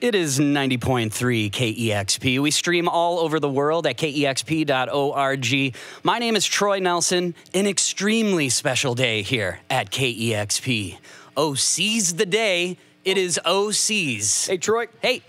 It is 90.3 KEXP. We stream all over the world at kexp.org. My name is Troy Nelson. An extremely special day here at KEXP. Oh Sees the day. It is Oh Sees. Hey, Troy. Hey.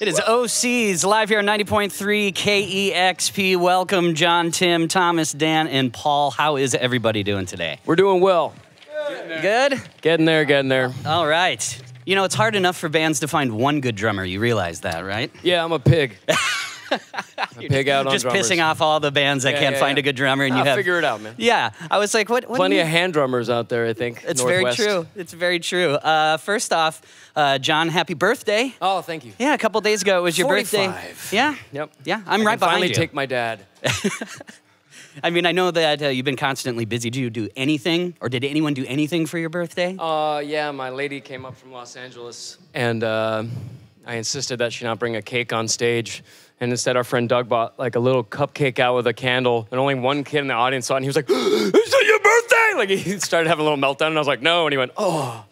It is Oh Sees live here on 90.3 KEXP. Welcome, John, Tim, Thomas, Dan, and Paul. How is everybody doing today? We're doing well. Good? Getting there, getting there. All right. You know, it's hard enough for bands to find one good drummer. You realize that, right? Yeah, I'm a pig. Just pissing off all the bands that can't find a good drummer, and I'll figure it out, man. Yeah, I was like, what? Plenty of hand drummers out there, I think. It's Northwest. Very true. It's very true. First off, John, happy birthday! Oh, thank you. Yeah, a couple days ago it was your 45. Birthday. Yeah. Yep. Yeah, I'm right behind you. I finally take my dad. I mean, I know that you've been constantly busy. Do you do anything, or did anyone do anything for your birthday? Yeah, my lady came up from Los Angeles, and I insisted that she not bring a cake on stage. And instead, our friend Doug bought like a little cupcake out with a candle, and only one kid in the audience saw it, and he was like, "Is it your birthday?" Like, he started having a little meltdown, and I was like, "No," and he went, "Oh."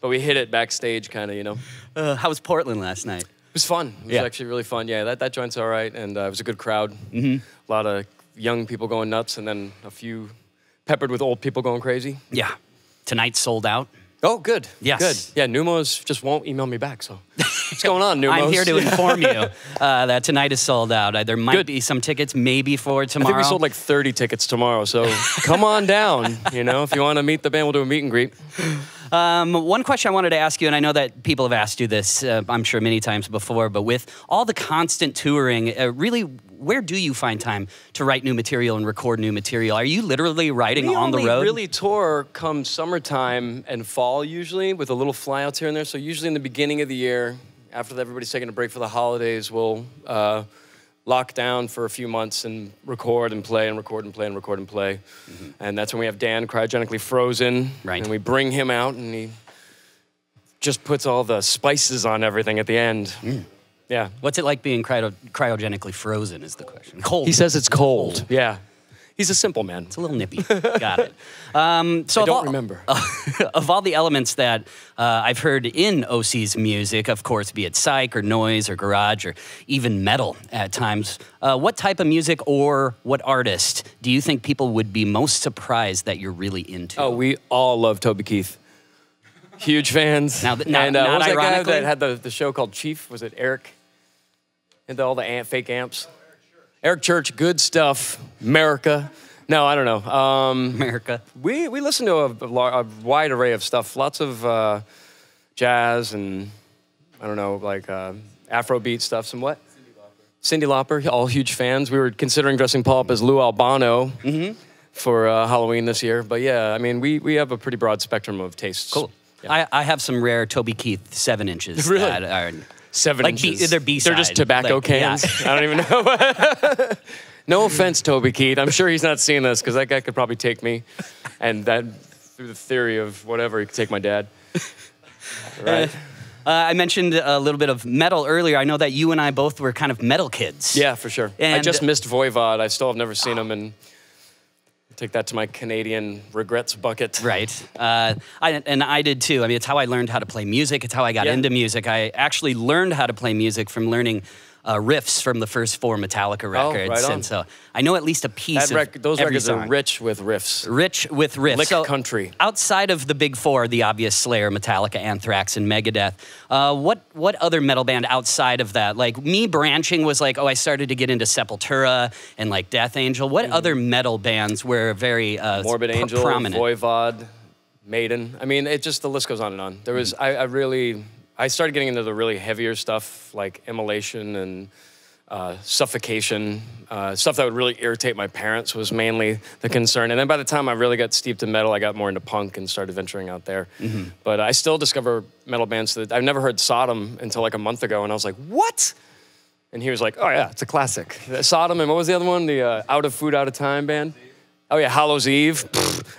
But we hit it backstage, kind of, you know. How was Portland last night? It was fun. It was actually really fun. Yeah, that joint's all right, and it was a good crowd. A lot of young people going nuts, and then a few peppered with old people going crazy. Yeah. Tonight sold out. Oh, good. Yes. Good. Yeah, Neumos just won't email me back, so what's going on, Neumos? I'm here to inform you that tonight is sold out. There might be some tickets maybe for tomorrow. I think we sold like 30 tickets tomorrow, so come on down, you know. If you want to meet the band, we'll do a meet and greet. One question I wanted to ask you, and I know that people have asked you this, I'm sure many times before, but with all the constant touring, really, where do you find time to write new material and record new material? Are you literally writing on the road? We really tour come summertime and fall usually, with a little flyouts here and there. So usually in the beginning of the year, after everybody's taking a break for the holidays, we'll lock down for a few months and record and play and record and play and record and play. And that's when we have Dan cryogenically frozen. Right. And we bring him out and he just puts all the spices on everything at the end. Yeah. What's it like being cryogenically frozen is the question. Cold. He says it's cold. Yeah. He's a simple man. It's a little nippy. Got it. So I don't remember. Of all the elements that I've heard in Oh Sees' music, of course, be it psych or noise or garage or even metal at times, what type of music or what artist do you think people would be most surprised that you're really into? Oh, we all love Toby Keith. Huge fans. Now, not ironically. That guy that had the show called Chief? Was it Eric? And all the fake amps? Eric Church, good stuff, America. No, I don't know. America. We listen to a wide array of stuff, lots of jazz and, I don't know, like Afrobeat stuff, some what? Cyndi Lauper. Cyndi Lauper, all huge fans. We were considering dressing Paul up as Lou Albano for Halloween this year. But yeah, I mean, we have a pretty broad spectrum of tastes. Cool. Yeah. I have some rare Toby Keith 7 inches. Really? That are, Seven inches. They're B-side. They're just tobacco cans. Yeah. I don't even know. No offense, Toby Keith. I'm sure he's not seeing this because that guy could probably take me, and that through the theory of whatever, he could take my dad. Right. I mentioned a little bit of metal earlier. I know that you and I both were kind of metal kids. Yeah, for sure. And I just missed Voivod. I still have never seen him, and take that to my Canadian regrets bucket. Right, and I did too. I mean, it's how I learned how to play music. It's how I got into music. I actually learned how to play music from learning riffs from the first 4 Metallica records. Oh, right on. And so I know at least a piece of those every records song. Are rich with riffs. Rich with riffs. Lick so country. Outside of the big 4, the obvious Slayer, Metallica, Anthrax, and Megadeth, what other metal band outside of that? Like, me branching was like, oh, I started to get into Sepultura and like Death Angel. What other metal bands were very Morbid Angel, prominent? Voivod, Maiden. I mean, it just, the list goes on and on. There was, I started getting into the really heavier stuff like Immolation and Suffocation. Stuff that would really irritate my parents was mainly the concern. And then by the time I really got steeped in metal, I got more into punk and started venturing out there. But I still discover metal bands that I've never heard. Sodom until like a month ago, and I was like, what? And he was like, oh yeah, it's a classic. Sodom, and what was the other one? The Out of Food, Out of Time band? Oh yeah, Hallow's Eve.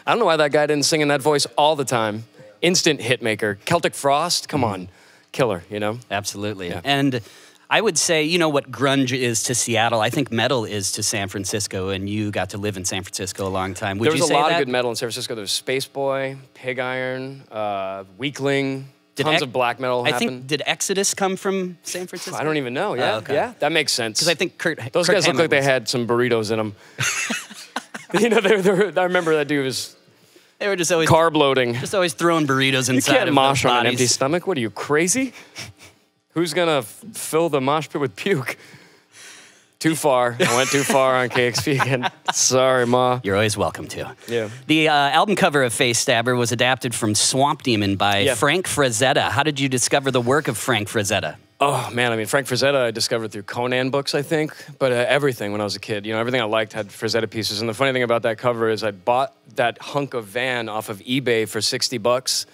I don't know why that guy didn't sing in that voice all the time. Instant hit maker. Celtic Frost, come on. Killer, you know? Absolutely. Yeah. And I would say, you know, what grunge is to Seattle, I think metal is to San Francisco, and you got to live in San Francisco a long time. Would you say that? There was a lot of good metal in San Francisco. There was Space Boy, Pig Iron, Weakling, tons of black metal happened. I think, did Exodus come from San Francisco? I don't even know, yeah. Okay. Yeah, that makes sense. Because I think those guys looked like they had some burritos in them. You know, I remember that dude was... They were just always carb loading. Just always throwing burritos inside of their bodies. You can't mosh on an empty stomach. What are you, crazy? Who's gonna fill the mosh pit with puke? Too far. I went too far on KXP again. Sorry, Ma. You're always welcome to. Yeah. The album cover of Face Stabber was adapted from Swamp Demon by Frank Frazetta. How did you discover the work of Frank Frazetta? Oh, man, I mean, Frank Frazetta I discovered through Conan books, I think. But everything when I was a kid, you know, everything I liked had Frazetta pieces. And the funny thing about that cover is I bought that hunk of Van off of eBay for 60 bucks.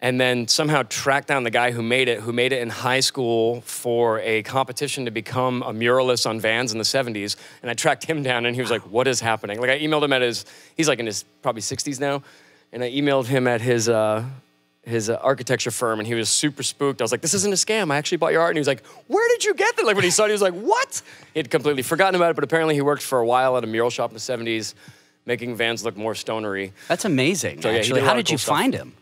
And then somehow tracked down the guy who made it in high school for a competition to become a muralist on Vans in the 70s. And I tracked him down and he was like, what is happening? Like I emailed him at his, he's like in his probably 60s now. And I emailed him at his architecture firm and he was super spooked. I was like, this isn't a scam. I actually bought your art. And he was like, where did you get that? Like when he saw it, he was like, what? He had completely forgotten about it, but apparently he worked for a while at a mural shop in the 70s, making Vans look more stonery. That's amazing, so, yeah, actually. How did you find him?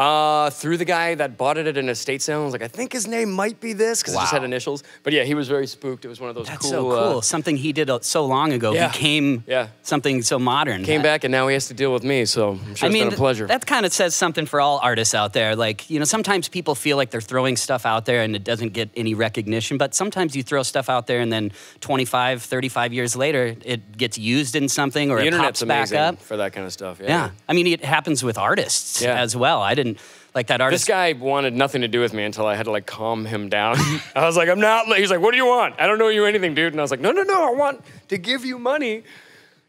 Through the guy that bought it at an estate sale. I was like, I think his name might be this, because it just had initials. But yeah, he was very spooked. It was one of those That's so cool. Something he did so long ago became something so modern. Came back and now he has to deal with me, so I'm sure it's been a pleasure. That kind of says something for all artists out there. Like, you know, sometimes people feel like they're throwing stuff out there and it doesn't get any recognition, but sometimes you throw stuff out there and then 25, 35 years later, it gets used in something or it pops back up. For that kind of stuff, yeah. I mean, it happens with artists as well. I didn't like that artist. This guy wanted nothing to do with me until I had to like calm him down. I was like, I'm not. He's like, what do you want? I don't know you anything, dude. And I was like, no, no, no. I want to give you money.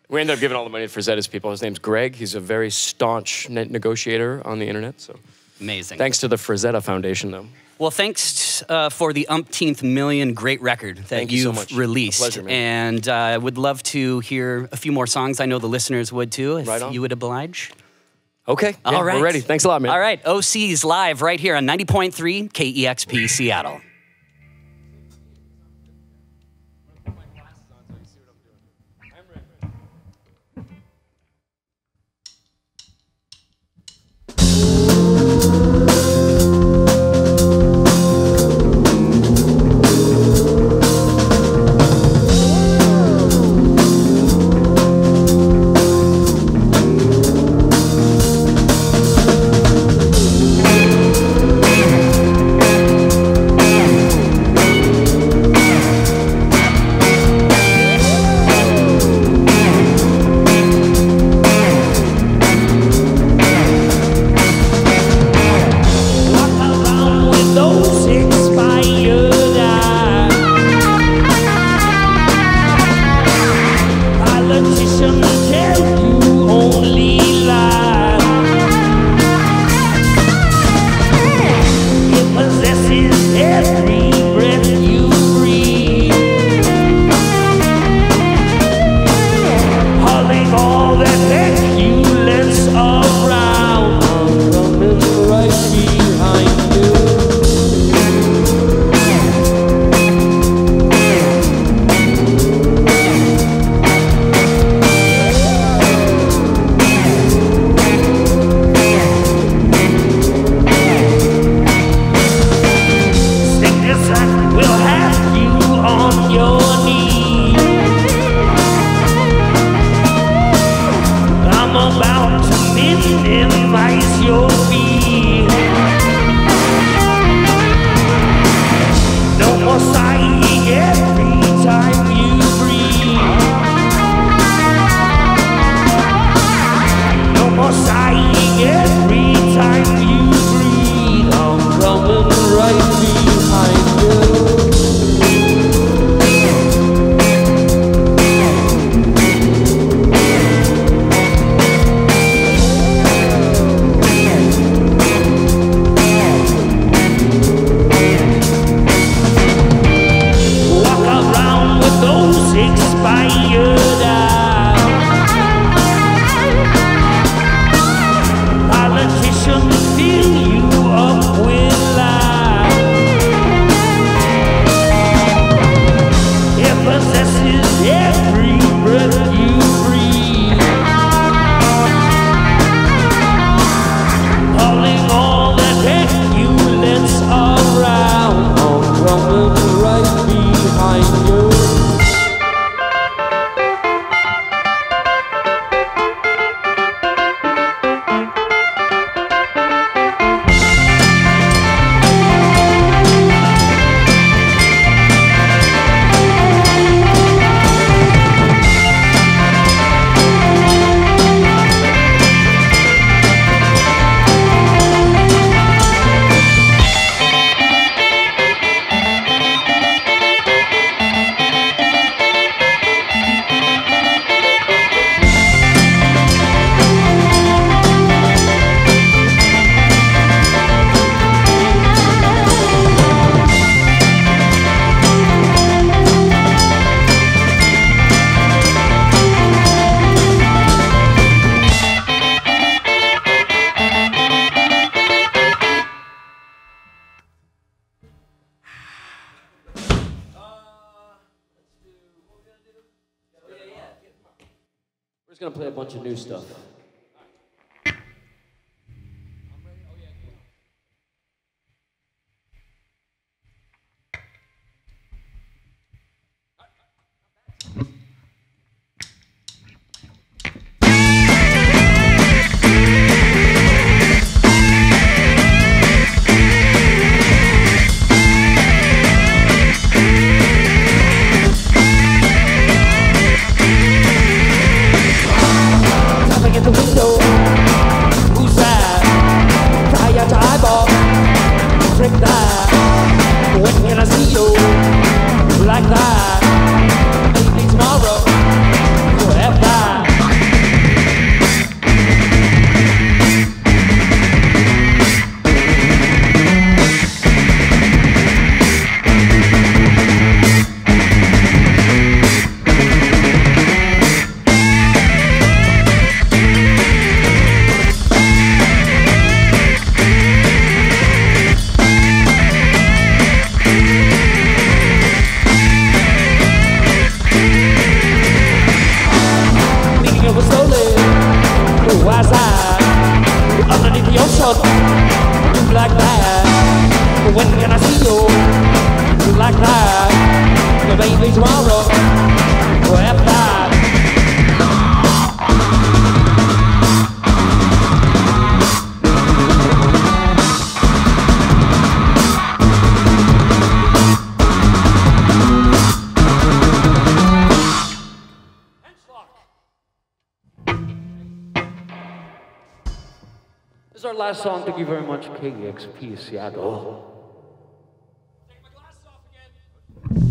We ended up giving all the money to Frazetta's people. His name's Greg. He's a very staunch negotiator on the internet. So amazing. Thanks to the Frazetta Foundation, though. Well, thanks for the umpteenth million great record that you've released. A pleasure, man. And I would love to hear a few more songs. I know the listeners would too, if you would oblige. Okay. Yeah, all right. We're ready. Thanks a lot, man. All right. Oh Sees live right here on 90.3 KEXP Seattle. gonna play a bunch of new stuff. Song, thank you very much, KEXP Seattle. Take my glasses off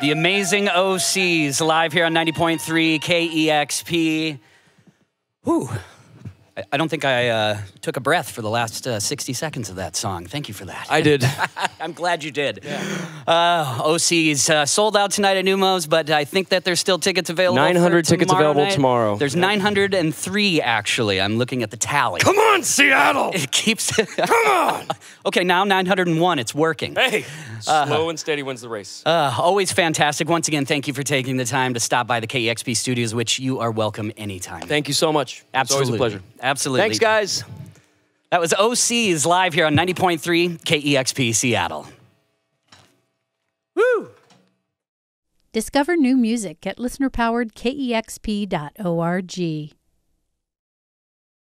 The amazing Oh Sees live here on 90.3 KEXP. Whew. I don't think I took a breath for the last 60 seconds of that song. Thank you for that. I did. I'm glad you did. Yeah. OC's sold out tonight at Neumos, but I think that there's still tickets available. 900 tickets available tomorrow. There's 903, actually. I'm looking at the tally. Come on, Seattle! It keeps... Come on! Okay, now 901. It's working. Hey! Slow and steady wins the race. Always fantastic. Once again, thank you for taking the time to stop by the KEXP studios, which you are welcome anytime. Thank you so much. Absolutely. It's always a pleasure. Absolutely. Thanks, guys. That was Oh Sees live here on 90.3 KEXP Seattle. Woo! Discover new music at listenerpoweredkexp.org.